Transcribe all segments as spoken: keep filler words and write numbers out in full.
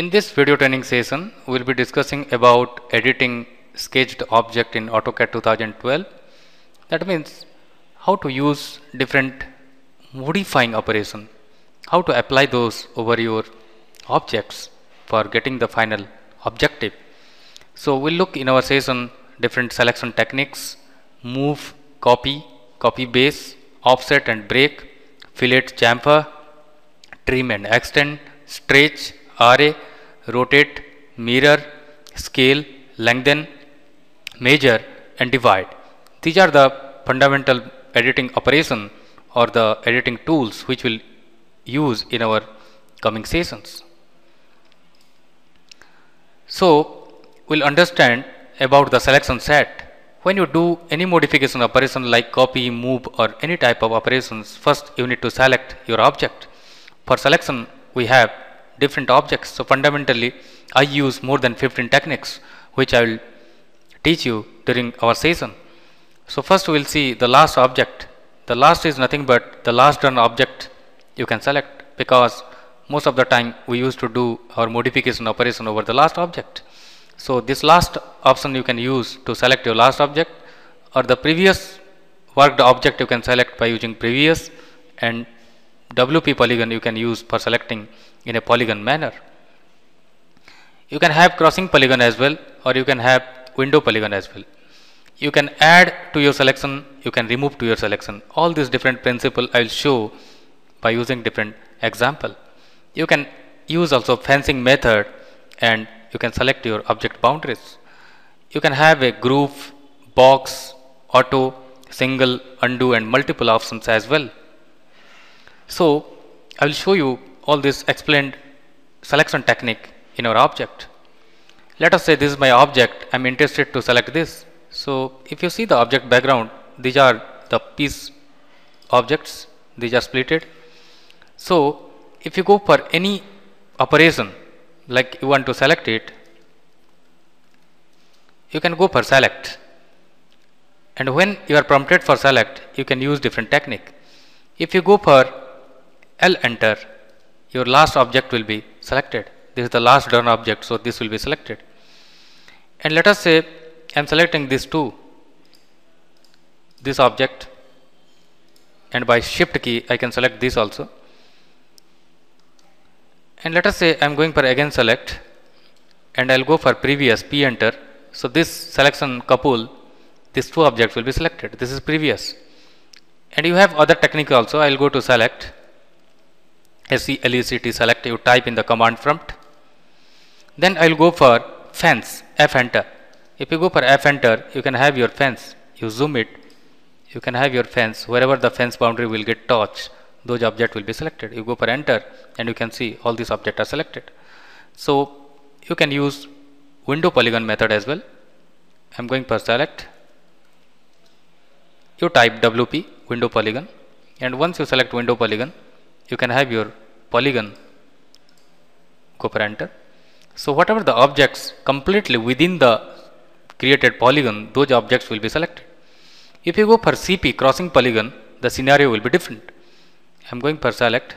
In this video training session, we will be discussing about editing sketched object in AutoCAD twenty twelve. That means how to use different modifying operation, how to apply those over your objects for getting the final objective. So we'll look in our session different selection techniques: move, copy, copy base, offset and break, fillet, chamfer, trim and extend, stretch, array, rotate, mirror, scale, lengthen, measure and divide. These are the fundamental editing operation or the editing tools which we'll use in our coming sessions. So we'll understand about the selection set. When you do any modification operation like copy, move or any type of operations, first you need to select your object. For selection we have different objects, so fundamentally I use more than fifteen techniques which I will teach you during our session. So first we will see the last object. The last is nothing but the last done object you can select, because most of the time we used to do our modification operation over the last object. So this last option you can use to select your last object, or the previous worked object you can select by using previous, and W P Polygon you can use for selecting in a polygon manner. You can have crossing polygon as well, or you can have window polygon as well. You can add to your selection, you can remove to your selection. All these different principles I will show by using different example. You can use also fencing method and you can select your object boundaries. You can have a groove, box, auto, single, undo and multiple options as well. So I will show you all this explained selection technique in our object. Let us say this is my object, I am interested to select this. So if you see the object background, these are the piece objects, these are splitted. So if you go for any operation like you want to select it, you can go for select, and when you are prompted for select you can use different technique. If you go for L enter, your last object will be selected. This is the last done object, so this will be selected. And let us say I am selecting this too, this object, and by shift key I can select this also. And let us say I am going for again select, and I will go for previous, P enter. So this selection couple, these two objects will be selected. This is previous. And you have other technique also. I will go to select, S E L E C T select, you type in the command prompt. Then I will go for fence, F enter. If you go for F enter, you can have your fence. You zoom it, you can have your fence. Wherever the fence boundary will get touched, those objects will be selected. You go for enter and you can see all these objects are selected. So you can use window polygon method as well. I am going for select. You type W P window polygon, and once you select window polygon, you can have your polygon, go for enter. So whatever the objects completely within the created polygon, those objects will be selected. If you go for C P crossing polygon, the scenario will be different. I am going for select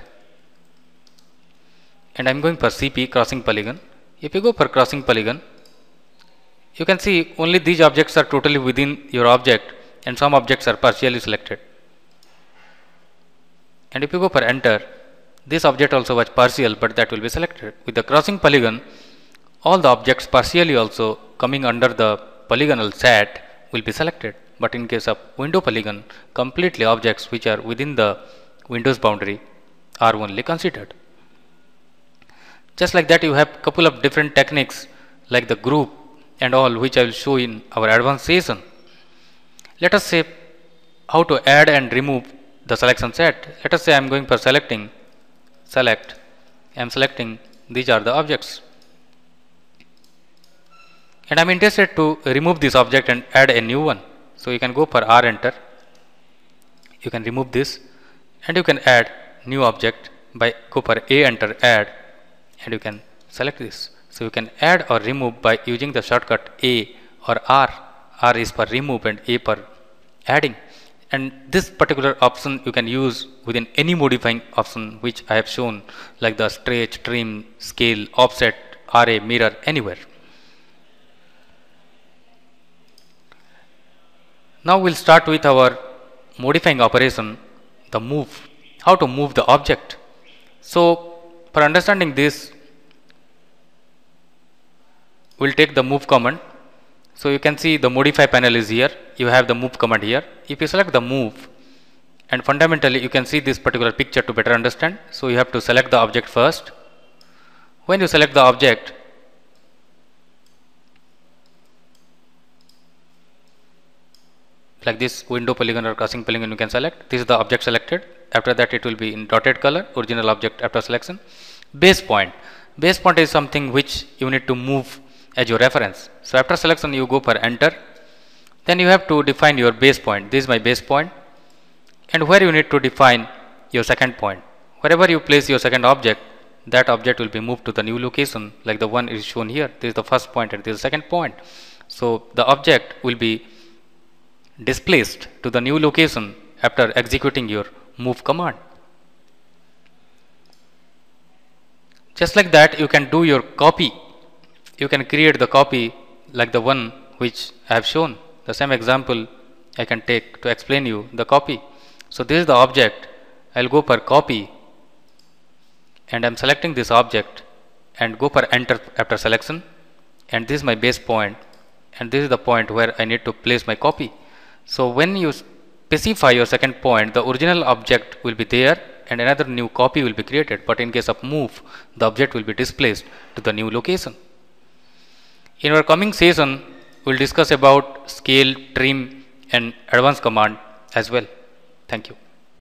and I am going for C P crossing polygon. If you go for crossing polygon, you can see only these objects are totally within your object and some objects are partially selected. And if you go for enter, this object also was partial, but that will be selected. With the crossing polygon, all the objects partially also coming under the polygonal set will be selected. But in case of window polygon, completely objects which are within the windows boundary are only considered. Just like that, you have couple of different techniques like the group and all, which I will show in our advanced session. Let us say how to add and remove the selection set. Let us say I am going for selecting, select, I am selecting, these are the objects, and I am interested to remove this object and add a new one. So you can go for R enter, you can remove this and you can add new object by go for A enter add, and you can select this. So you can add or remove by using the shortcut A or R. R is for remove and A for adding. And this particular option you can use within any modifying option which I have shown, like the stretch, trim, scale, offset, or a mirror anywhere. Now we'll start with our modifying operation, the move, how to move the object. So for understanding this, we'll take the move command. So you can see the modify panel is here, you have the move command here. If you select the move, and fundamentally you can see this particular picture to better understand, so you have to select the object first. When you select the object, like this window polygon or crossing polygon you can select. This is the object selected. After that it will be in dotted color, original object after selection. Base point. Base point is something which you need to move as your reference. So after selection you go for enter. Then you have to define your base point. This is my base point. And where you need to define your second point. Wherever you place your second object, that object will be moved to the new location, like the one is shown here. This is the first point and this is the second point. So the object will be displaced to the new location after executing your move command. Just like that, you can do your copy. You can create the copy like the one which I have shown. The same example I can take to explain you the copy. So this is the object. I'll go for copy and I'm selecting this object and go for enter after selection, and this is my base point and this is the point where I need to place my copy. So when you specify your second point, the original object will be there and another new copy will be created, but in case of move, the object will be displaced to the new location. In our coming session, we'll discuss about scale, trim and advanced command as well. Thank you.